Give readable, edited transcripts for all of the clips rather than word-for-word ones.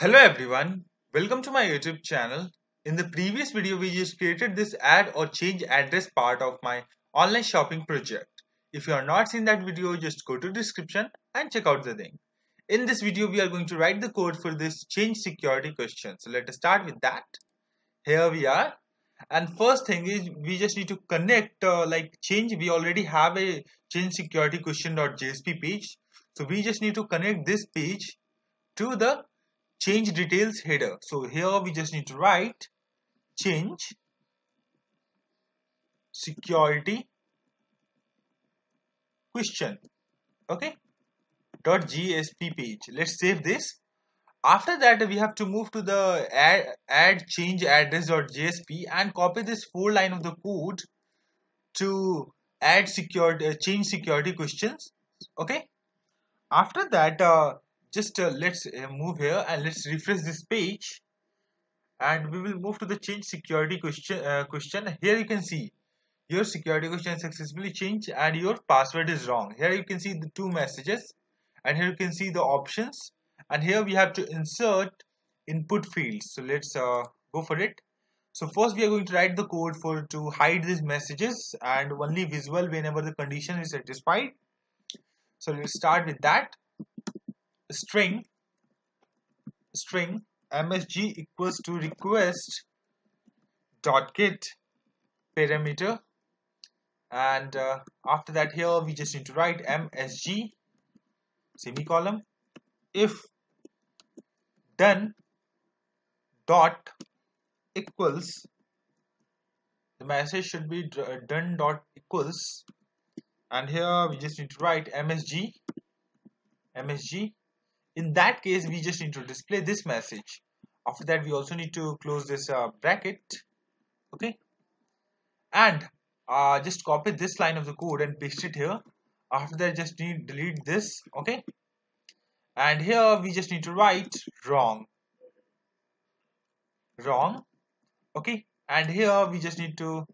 Hello everyone, welcome to my YouTube channel. In the previous video we just created this add or change address part of my online shopping project. If you are not seen that video, just go to description and check out the link. In this video we are going to write the code for this change security question. So let us start with that. Here we are, and first thing is we just need to connect we already have a change security question.jsp page. So we just need to connect this page to the change details header. So here we just need to write change security question, okay, .jsp page. Let's save this. After that we have to move to the add change address.jsp and copy this 4 line of the code to add change security questions, okay. After that let's move here and let's refresh this page, and we will move to the change security question. Here you can see your security question successfully changed and your password is wrong. Here you can see the 2 messages, and here you can see the options, and here we have to insert input fields. So let's go for it. So first we are going to write the code to hide these messages and only visible whenever the condition is satisfied. So let's start with that. String msg equals to request dot get parameter, and after that here we just need to write msg semicolon if done dot equals, the message should be done dot equals, and here we just need to write msg. In that case we just need to display this message. After that we also need to close this bracket, okay, and just copy this line of the code and paste it here. After that just need delete this, okay, and here we just need to write wrong, okay, and here we just need to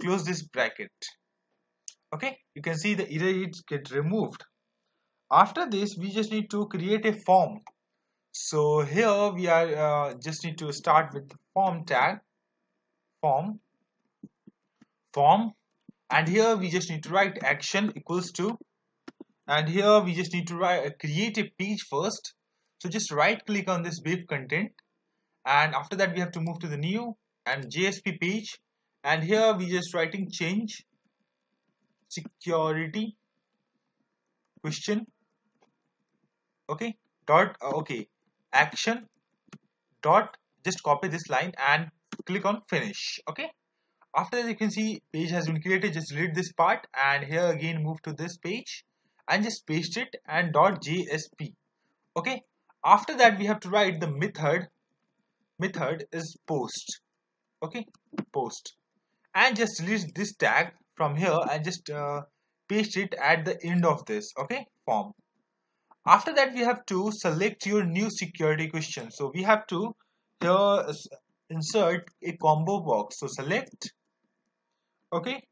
close this bracket, okay. You can see the error gets removed. After this we just need to create a form. So here we are just need to start with form tag, form, and here we just need to write action equals to, and here we just need to write create a page first. So just right click on this web content, and after that we have to move to the new and JSP page, and here we just writing change security question, okay, action dot, just copy this line and click on finish, okay. After that you can see page has been created. Just delete this part, and here again move to this page and just paste it and dot JSP, okay. After that we have to write the method is post, okay, post, and just delete this tag from here and just paste it at the end of this, okay, form. After that we have to select your new security question. So we have to here insert a combo box. So select, okay.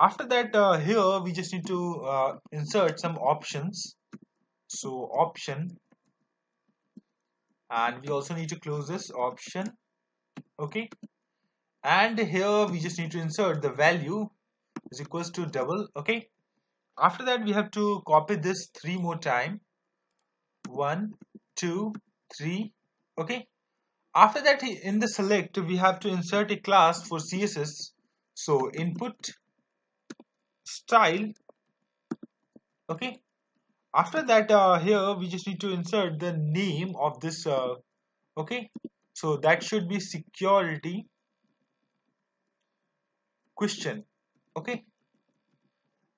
After that here we just need to insert some options. So option, and we also need to close this option, okay, and here we just need to insert the value is equals to double, okay. After that we have to copy this 3 more time, 1, 2, 3, okay. After that in the select we have to insert a class for CSS. So input style, okay. After that here we just need to insert the name of this, okay, so that should be security question, okay,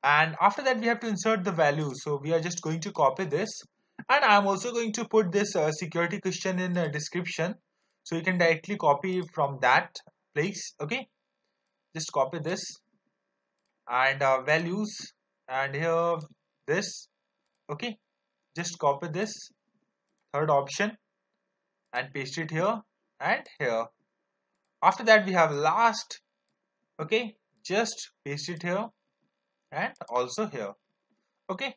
and after that we have to insert the value. So we are just going to copy this, and I am also going to put this security question in the description, so you can directly copy from that place, okay. Just copy this and values, and here this, okay, just copy this 3rd option and paste it here and here. After that we have last, okay, just paste it here and also here, okay.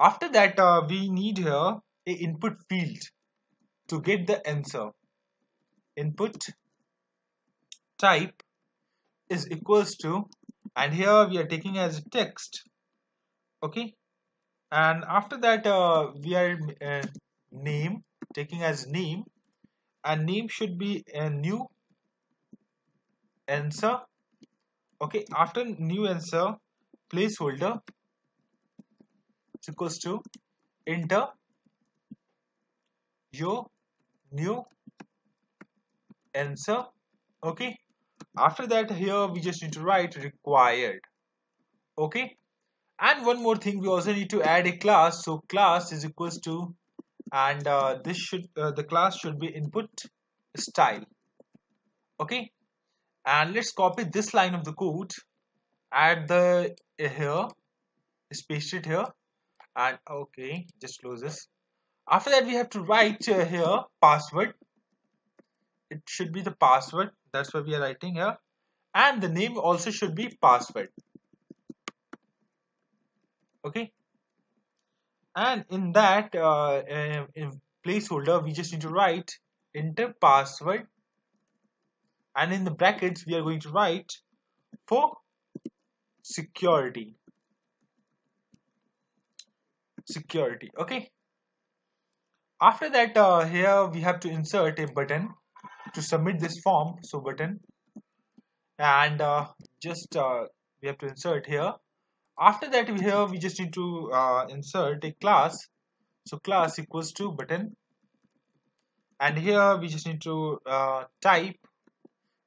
After that we need here a input field, to get the answer, input type is equals to, and here we are taking as text, okay, and after that we are name, taking as name, and name should be a new answer, okay. After new answer, placeholder is equals to enter your new answer, okay. After that, here we just need to write required, okay. And one more thing, we also need to add a class, so class is equals to, and this should the class should be input style, okay. And let's copy this line of the code, add the here, paste it here, and okay, just close this. After that, we have to write here password. It should be the password, that's what we are writing here, and the name also should be password, okay. And in that in placeholder, we just need to write enter password, and in the brackets we are going to write for security, okay. After that, here we have to insert a button to submit this form, so button, and just we have to insert here. After that, here we just need to insert a class, so class equals to button, and here we just need to type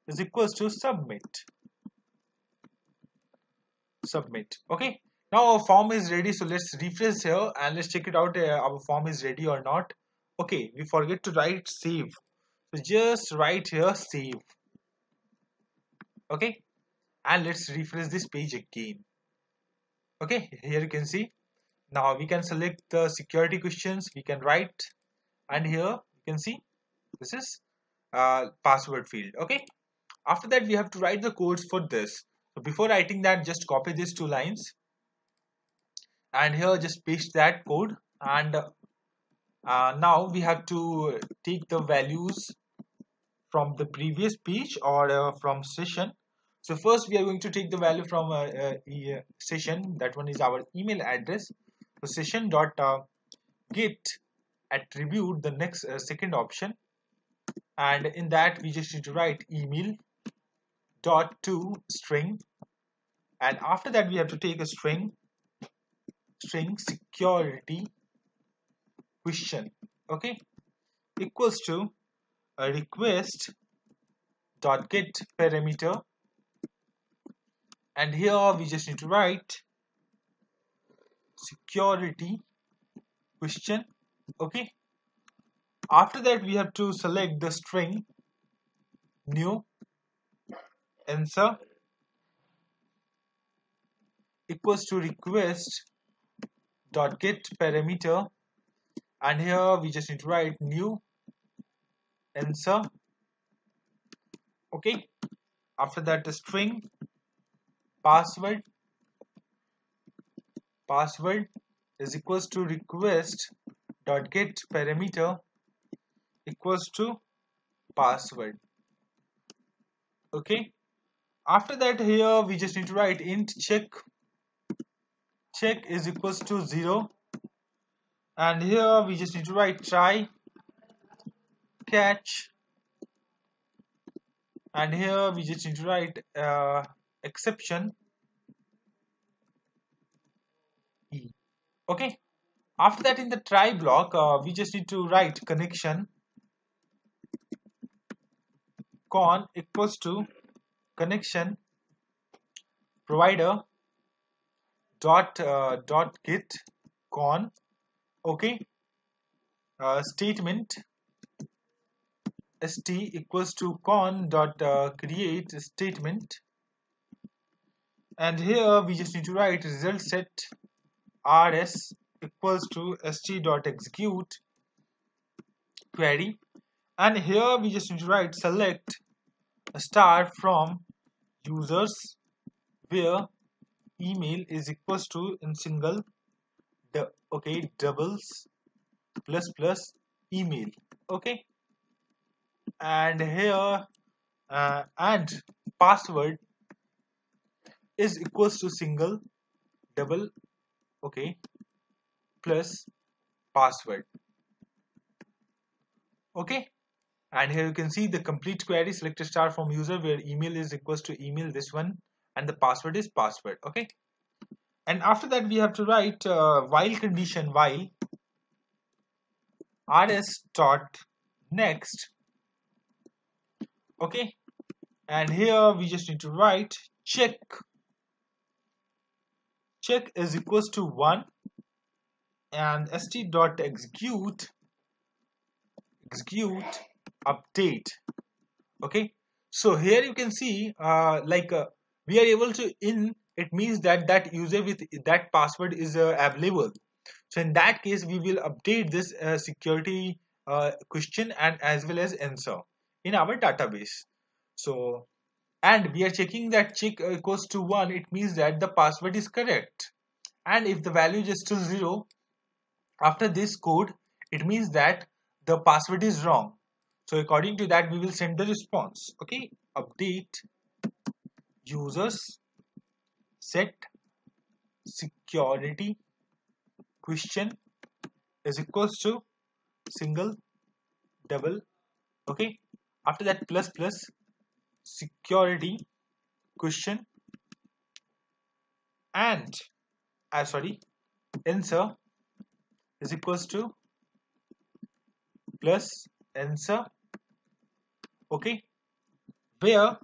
is equals to submit, okay. Now our form is ready, so let's refresh here and let's check it out, our form is ready or not. Okay, we forget to write save, so just write here save, okay. And let's refresh this page again, okay. Here you can see, now we can select the security questions, we can write, and here you can see this is password field, okay. After that, we have to write the codes for this, so before writing that, just copy these two lines, and here just paste that code, and now we have to take the values from the previous page or from session. So first we are going to take the value from session, that one is our email address. So session dot get attribute, the next second option, and in that we just need to write email dot to string, and after that we have to take a string security question, okay, equals to a request dot get parameter, and here we just need to write security question, okay. After that, we have to select the string new answer equals to request dot get parameter, and here we just need to write new answer, okay. After that, the string password is equals to request dot get parameter equals to password, okay. After that, here we just need to write int check is equals to 0, and here we just need to write try catch, and here we just need to write exception e, okay. After that, in the try block, we just need to write connection con equals to connection provider dot get con, okay, statement st equals to con dot create statement, and here we just need to write result set rs equals to st dot execute query, and here we just need to write select star from users where email is equals to in single, okay, doubles plus plus email, okay, and here and password is equals to single double okay plus password, okay. And here you can see the complete query, select a star from user where email is equals to email, this one, and the password is password, okay. And after that we have to write while condition, while rs dot next, okay. And here we just need to write check, check is equals to 1 and st dot execute, execute update, okay. So here you can see we are able to in, it means that that user with that password is available. So in that case we will update this security question and as well as answer in our database. So and we are checking that check equals to 1, it means that the password is correct, and if the value is still 0 after this code, it means that the password is wrong. So according to that we will send the response, okay, update users set security question is equals to single double, okay, after that plus plus security question and answer is equals to plus answer, okay, where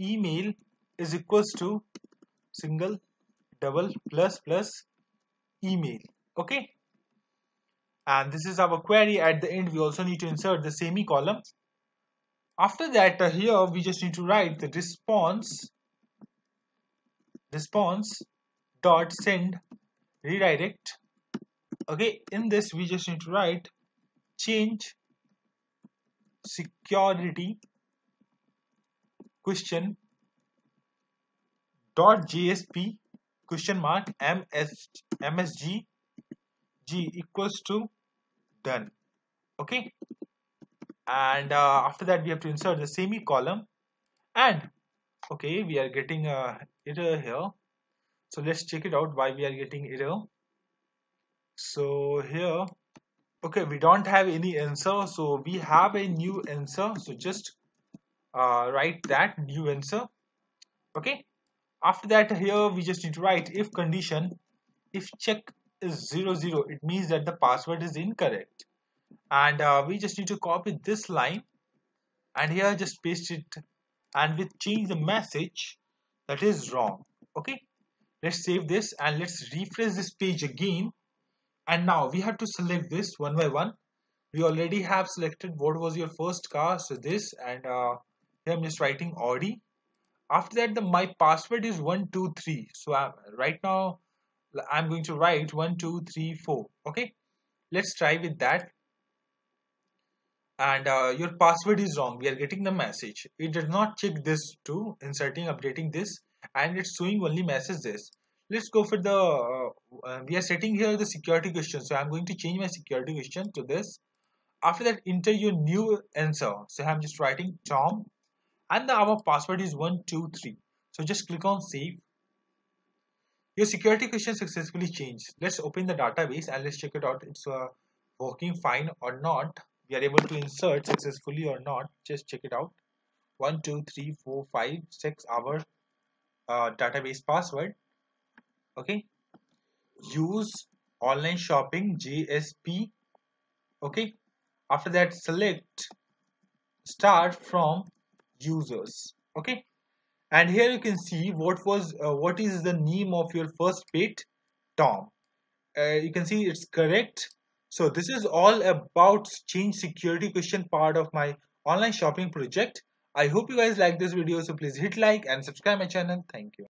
email is equals to single double plus plus email, okay. And this is our query. At the end we also need to insert the semicolon. After that here we just need to write the response, response dot send redirect, okay. In this we just need to write change security question dot jsp question mark msg g equals to done, okay. And after that we have to insert the semicolon, and okay, we are getting error here, so let's check it out why we are getting error. So here, okay, we don't have any answer, so we have a new answer, so just write that new answer, okay. After that here we just need to write if condition, if check is 00, it means that the password is incorrect. And we just need to copy this line and here just paste it, and we change the message that is wrong, okay. Let's save this and let's refresh this page again, and now we have to select this one by one. We already have selected what was your first car, so this, and here I'm just writing Audi. After that my password is 123, so right now I'm going to write 1234, okay. Let's try with that. And your password is wrong, we are getting the message, it does not check this to inserting updating this, and it's showing only message this. Let's go for the we are setting here the security question, so I'm going to change my security question to this. After that enter your new answer, so I'm just writing Tom, and our password is 123, so just click on save. Your security question successfully changed. Let's open the database and let's check it out, it's working fine or not, we are able to insert successfully or not. Just check it out, 12345 6 our database password, okay. Use online shopping jsp, okay. After that select star from users, okay. And here you can see what was what is the name of your first pet, Tom. You can see it's correct. So this is all about change security question part of my online shopping project. I hope you guys like this video, so please hit like and subscribe my channel. Thank you.